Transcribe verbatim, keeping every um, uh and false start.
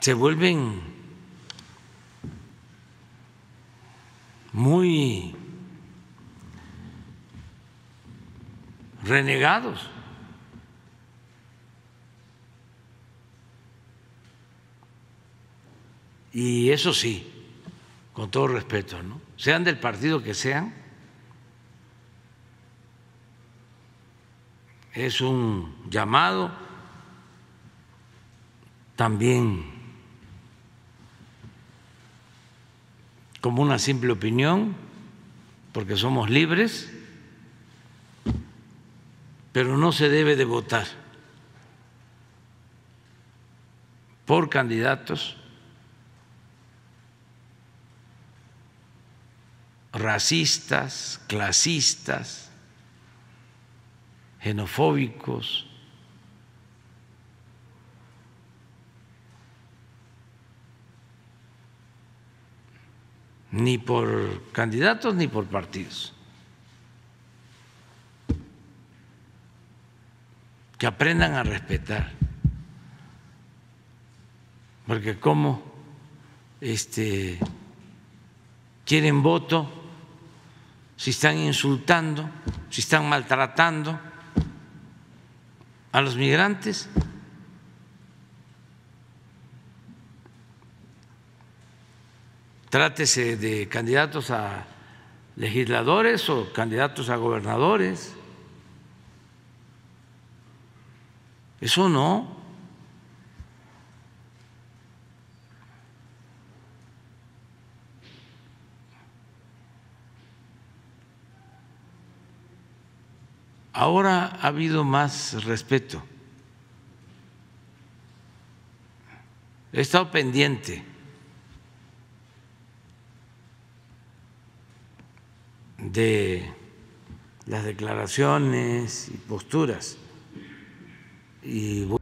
se vuelven muy renegados. Y eso sí, con todo respeto, ¿no? Sean del partido que sean, es un llamado también como una simple opinión, porque somos libres, pero no se debe de votar por candidatos racistas, clasistas, xenofóbicos, ni por candidatos ni por partidos. Que aprendan a respetar, porque como este, quieren voto si están insultando, si están maltratando a los migrantes. Trátese de candidatos a legisladores o candidatos a gobernadores. Eso no. Ahora ha habido más respeto. He estado pendiente de las declaraciones y posturas y